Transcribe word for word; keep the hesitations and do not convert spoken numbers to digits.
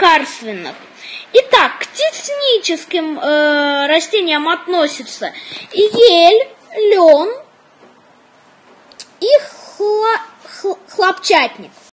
карственных. Итак, к техническим э, растениям относятся ель, лен и хло, хло, хлопчатник.